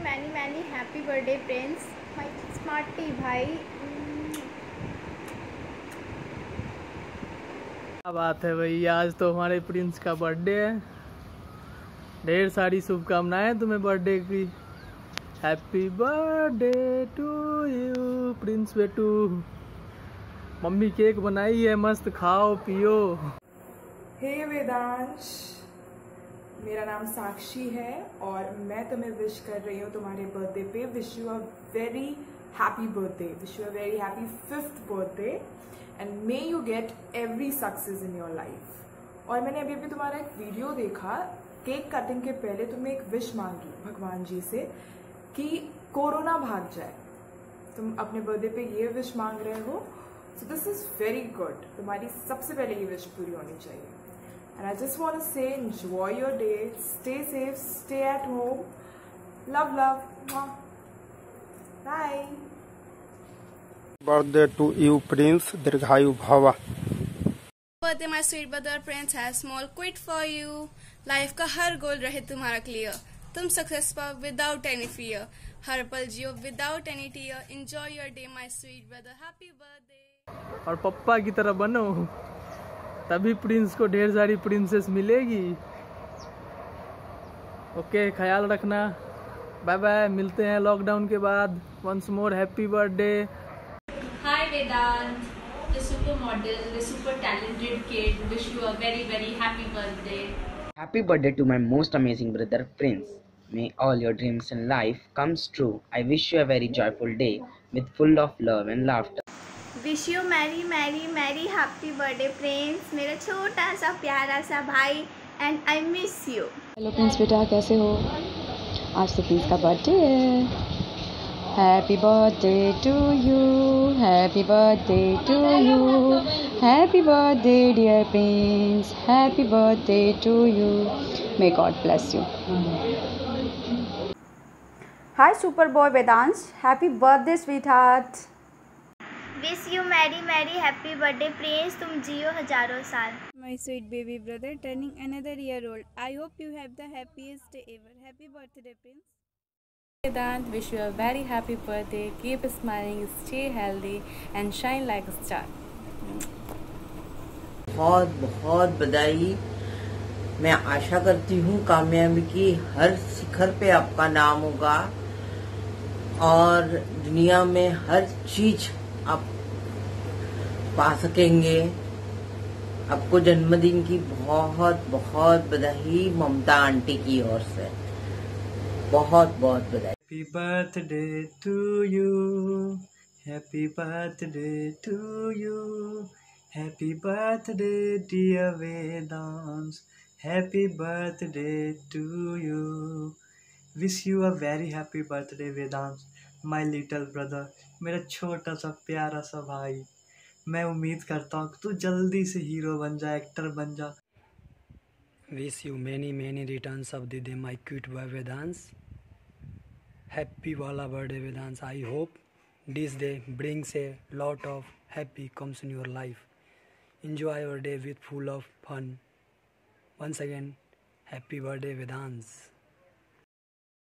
Many many happy birthday friends, my smarty भाई। क्या बात है भाई, आज तो हमारे प्रिंस का बर्थडे है। ढेर सारी शुभकामनाएं तुम्हें बर्थडे की। Happy birthday to you prince बेटू। मम्मी केक बनाई है, मस्त खाओ पियो। हे वेदांश, मेरा नाम साक्षी है और मैं तुम्हें विश कर रही हूँ तुम्हारे बर्थडे पे। Wish you a very happy birthday, wish you a very happy 5th birthday and may you get every success in your life. और मैंने अभी अभी तुम्हारा एक वीडियो देखा, केक कटिंग के पहले तुमने एक विश मांगी भगवान जी से कि कोरोना भाग जाए। तुम अपने बर्थडे पे ये विश मांग रहे हो, so this is very good. तुम्हारी सबसे पहले ये विश पूरी होनी चाहिए। And I just want to say enjoy your day, stay safe, stay at home, love love, bye. Birthday to you prince, दीर्घायु भव। Birthday my sweet brother prince has small quit for you. Life का हर गोल रहे तुम्हारा clear, तुम success पाओ without any fear, हर पल जियो without any tear, enjoy your day my sweet brother, happy birthday. और पप्पा की तरह बनो, तभी प्रिंस को ढेर सारी प्रिंसेस मिलेगी। ओके, ख्याल रखना, बाय बाय। मिलते हैं लॉकडाउन के बाद। Once more happy birthday. Hi Vedant, the super model, the super talented kid, wish you a very very happy birthday. Happy birthday to my most amazing brother Prince. May all your dreams in life comes true. I wish you a very joyful day with full of love and laughter. Wish you merry merry merry happy birthday Prince, मेरा छोटा सा प्यारा सा भाई, and I miss you. Hello Prince बेटा, कैसे हो? आज तो प्रिंस का बर्थडे है। Happy birthday to you, happy birthday to you, happy birthday dear Prince, happy birthday to you, may God bless you. Hi Superboy Vedans, happy birthday sweetheart. Wish you merry merry happy birthday Prince, तुम जियो हजारों साल. My sweet baby brother turning another year old, I hope you have the happiest day ever, happy birthday Prince. Vedant, wish you a very happy birthday. Keep smiling, stay healthy, and shine like a star. बहुत बहुत बधाई। मैं आशा करती हूँ कामयाबी की हर शिखर पे आपका नाम होगा और दुनिया में हर चीज आप पा सकेंगे। आपको जन्मदिन की बहुत बहुत बधाई ममता आंटी की ओर से, बहुत बहुत बधाई। Happy birthday to you, happy birthday to you, happy birthday dear Vedans, happy birthday to you. Wish you a very happy birthday Vedans, my little brother, मेरा छोटा सा प्यारा सा भाई। मैं उम्मीद करता हूँ कि तू जल्दी से हीरो बन जा, एक्टर बन जा। Wish you many many returns of the day my cute boy Vedans. Happy wala birthday Vedans. I hope this day brings a lot of happy comes in your life. Enjoy your day with full of fun. Once again, happy birthday Vedans.